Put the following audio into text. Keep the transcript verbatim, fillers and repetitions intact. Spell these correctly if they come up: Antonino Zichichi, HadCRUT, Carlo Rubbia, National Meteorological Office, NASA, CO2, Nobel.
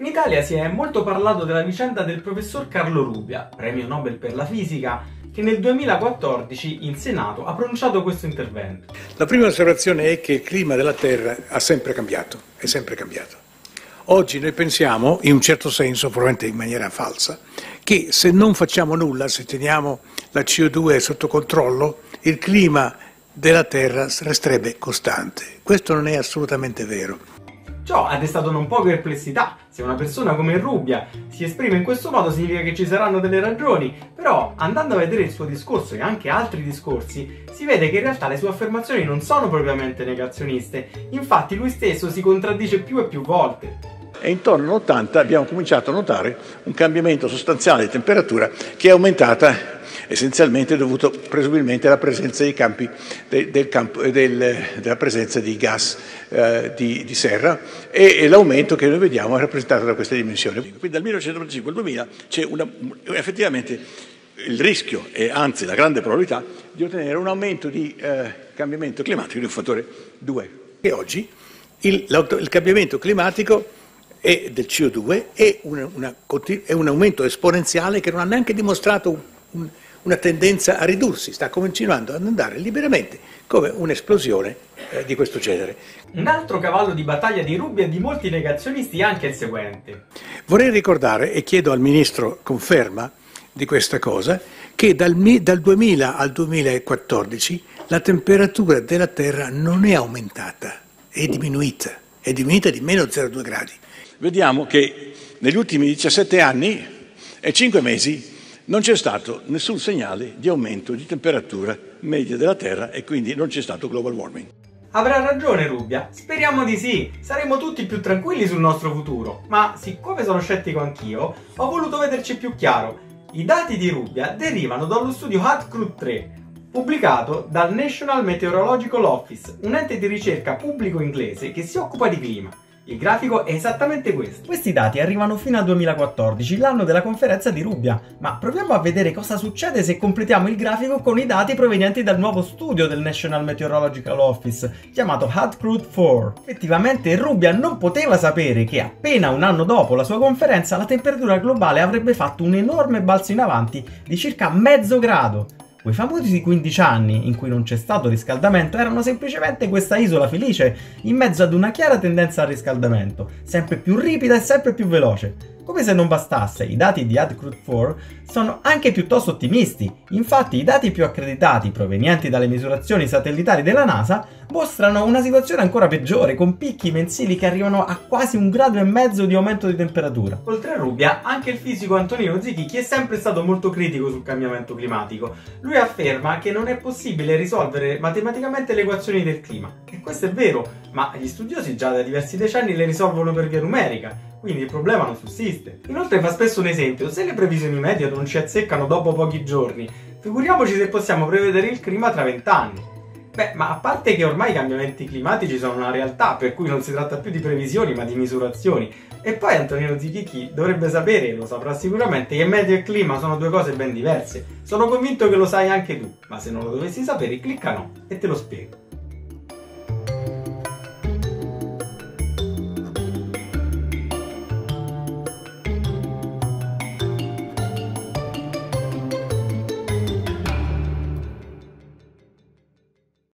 In Italia si è molto parlato della vicenda del professor Carlo Rubbia, premio Nobel per la fisica, che nel duemilaquattordici in Senato ha pronunciato questo intervento. La prima osservazione è che il clima della Terra ha sempre cambiato, è sempre cambiato. Oggi noi pensiamo, in un certo senso, probabilmente in maniera falsa, che se non facciamo nulla, se teniamo la C O due sotto controllo, il clima della Terra resterebbe costante. Questo non è assolutamente vero. Ciò ha destato non poche perplessità. Se una persona come Rubbia si esprime in questo modo significa che ci saranno delle ragioni, però andando a vedere il suo discorso e anche altri discorsi si vede che in realtà le sue affermazioni non sono propriamente negazioniste, infatti lui stesso si contraddice più e più volte. E intorno all'ottanta abbiamo cominciato a notare un cambiamento sostanziale di temperatura che è aumentata essenzialmente dovuto presumibilmente alla presenza dei campi, de, del campo, del, della presenza di gas eh, di, di serra e, e l'aumento che noi vediamo è rappresentato da queste dimensioni. Quindi dal millenovecentotrentacinque al duemila c'è effettivamente il rischio e anzi la grande probabilità di ottenere un aumento di eh, cambiamento climatico di un fattore due. E oggi il, il cambiamento climatico e del C O due è, una, una, è un aumento esponenziale che non ha neanche dimostrato un, un, una tendenza a ridursi, sta continuando ad andare liberamente come un'esplosione eh, di questo genere. Un altro cavallo di battaglia di Rubbia e di molti negazionisti è anche il seguente. Vorrei ricordare, e chiedo al Ministro conferma di questa cosa, che dal, dal duemila al duemilaquattordici la temperatura della Terra non è aumentata, è diminuita, è diminuita di meno zero virgola due gradi. Vediamo che negli ultimi diciassette anni e cinque mesi non c'è stato nessun segnale di aumento di temperatura media della Terra e quindi non c'è stato global warming. Avrà ragione Rubbia, speriamo di sì, saremo tutti più tranquilli sul nostro futuro, ma siccome sono scettico anch'io, ho voluto vederci più chiaro. I dati di Rubbia derivano dallo studio HadCRUT tre, pubblicato dal National Meteorological Office, un ente di ricerca pubblico inglese che si occupa di clima. Il grafico è esattamente questo. Questi dati arrivano fino al duemilaquattordici, l'anno della conferenza di Rubbia, ma proviamo a vedere cosa succede se completiamo il grafico con i dati provenienti dal nuovo studio del National Meteorological Office, chiamato HadCRUT quattro. Effettivamente Rubbia non poteva sapere che appena un anno dopo la sua conferenza la temperatura globale avrebbe fatto un enorme balzo in avanti di circa mezzo grado. Quei famosi quindici anni in cui non c'è stato riscaldamento erano semplicemente questa isola felice in mezzo ad una chiara tendenza al riscaldamento, sempre più ripida e sempre più veloce. Come se non bastasse, i dati di HadCRUT quattro sono anche piuttosto ottimisti, infatti i dati più accreditati provenienti dalle misurazioni satellitari della NASA mostrano una situazione ancora peggiore, con picchi mensili che arrivano a quasi un grado e mezzo di aumento di temperatura. Oltre a Rubbia, anche il fisico Antonino Zichichi è sempre stato molto critico sul cambiamento climatico. Lui afferma che non è possibile risolvere matematicamente le equazioni del clima. E questo è vero, ma gli studiosi già da diversi decenni le risolvono per via numerica, quindi il problema non sussiste. Inoltre fa spesso un esempio: se le previsioni meteo non ci azzeccano dopo pochi giorni, figuriamoci se possiamo prevedere il clima tra vent'anni. Beh, ma a parte che ormai i cambiamenti climatici sono una realtà, per cui non si tratta più di previsioni ma di misurazioni, e poi Antonino Zichichi dovrebbe sapere, e lo saprà sicuramente, che meteo e clima sono due cose ben diverse. Sono convinto che lo sai anche tu, ma se non lo dovessi sapere, clicca no e te lo spiego.